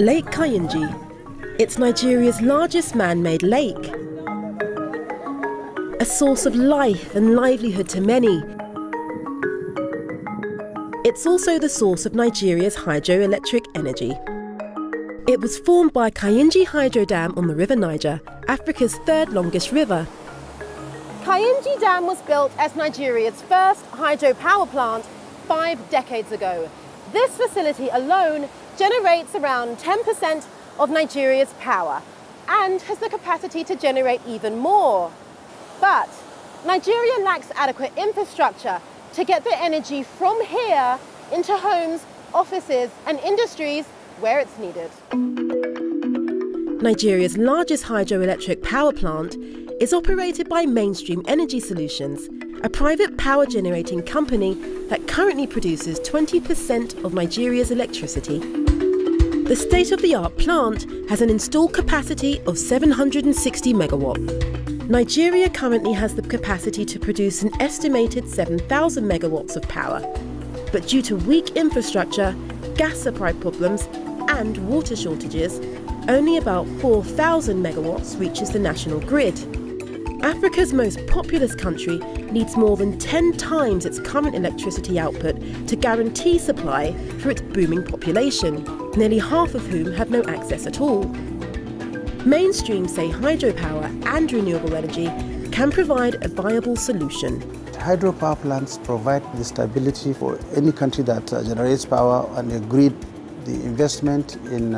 Lake Kainji. It's Nigeria's largest man-made lake. A source of life and livelihood to many. It's also the source of Nigeria's hydroelectric energy. It was formed by Kainji Hydro Dam on the River Niger, Africa's third longest river. Kainji Dam was built as Nigeria's first hydropower plant 5 decades ago. This facility alone generates around 10% of Nigeria's power and has the capacity to generate even more. But Nigeria lacks adequate infrastructure to get the energy from here into homes, offices and industries where it's needed. Nigeria's largest hydroelectric power plant is operated by Mainstream Energy Solutions, a private power generating company that currently produces 20% of Nigeria's electricity. The state-of-the-art plant has an installed capacity of 760 megawatts. Nigeria currently has the capacity to produce an estimated 7,000 megawatts of power, but due to weak infrastructure, gas supply problems and water shortages, only about 4,000 megawatts reaches the national grid. Africa's most populous country needs more than 10 times its current electricity output to guarantee supply for its booming population, nearly half of whom have no access at all. Mainstream say hydropower and renewable energy can provide a viable solution. Hydropower plants provide the stability for any country that generates power on a grid. The investment in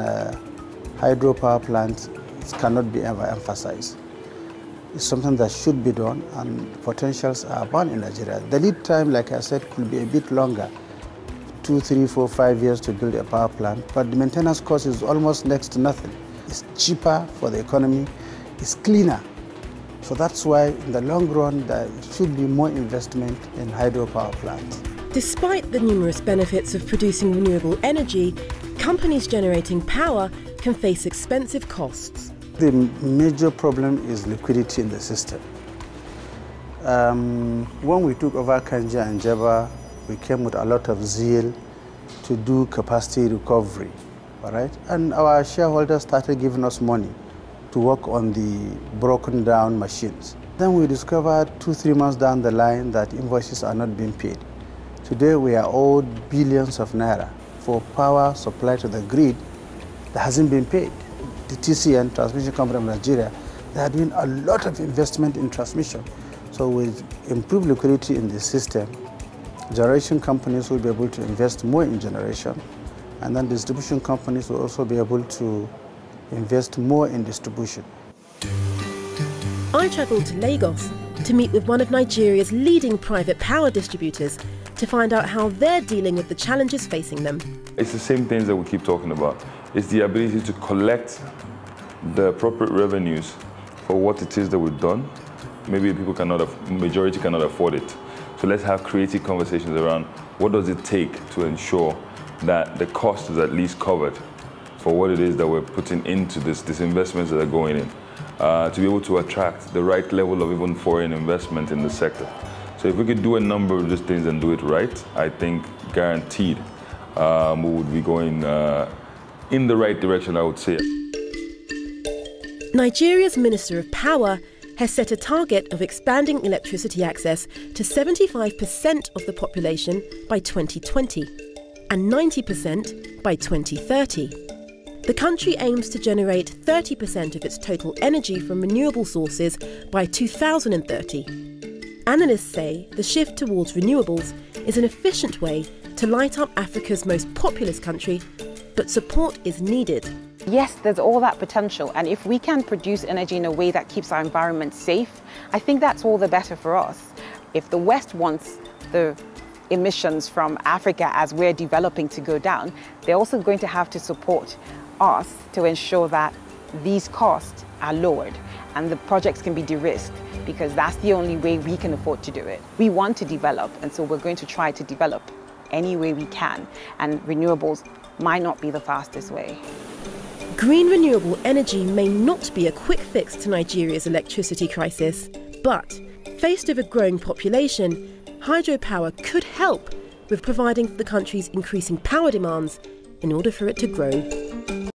hydropower plants cannot be overemphasized. It's something that should be done, and potentials are abound in Nigeria. The lead time, like I said, could be a bit longer, 2, 3, 4, 5 years to build a power plant, but the maintenance cost is almost next to nothing. It's cheaper for the economy, it's cleaner. So that's why in the long run there should be more investment in hydropower plants. Despite the numerous benefits of producing renewable energy, companies generating power can face expensive costs. The major problem is liquidity in the system. When we took over Kainji and Jeba, we came with a lot of zeal to do capacity recovery. All right? And our shareholders started giving us money to work on the broken down machines. Then we discovered 2, 3 months down the line that invoices are not being paid. Today we are owed billions of naira for power supply to the grid that hasn't been paid. The TCN, Transmission Company of Nigeria, they are doing a lot of investment in transmission. So with improved liquidity in the system, generation companies will be able to invest more in generation. And then distribution companies will also be able to invest more in distribution. I travelled to Lagos to meet with one of Nigeria's leading private power distributors to find out how they're dealing with the challenges facing them. It's the same things that we keep talking about. It's the ability to collect the appropriate revenues for what it is that we've done. Maybe people cannot, majority cannot afford it. So let's have creative conversations around what does it take to ensure that the cost is at least covered for what it is that we're putting into these investments that are going in, to be able to attract the right level of even foreign investment in the sector. So if we could do a number of these things and do it right, I think guaranteed we would be going in the right direction, I would say. Nigeria's Minister of Power has set a target of expanding electricity access to 75% of the population by 2020. And 90% by 2030. The country aims to generate 30% of its total energy from renewable sources by 2030. Analysts say the shift towards renewables is an efficient way to light up Africa's most populous country, but support is needed. Yes, there's all that potential, and if we can produce energy in a way that keeps our environment safe, I think that's all the better for us. If the West wants the emissions from Africa as we're developing to go down, they're also going to have to support us to ensure that these costs are lowered and the projects can be de-risked, because that's the only way we can afford to do it. We want to develop, and so we're going to try to develop any way we can, and renewables might not be the fastest way. Green renewable energy may not be a quick fix to Nigeria's electricity crisis, but faced with a growing population, hydropower could help with providing for the country's increasing power demands in order for it to grow.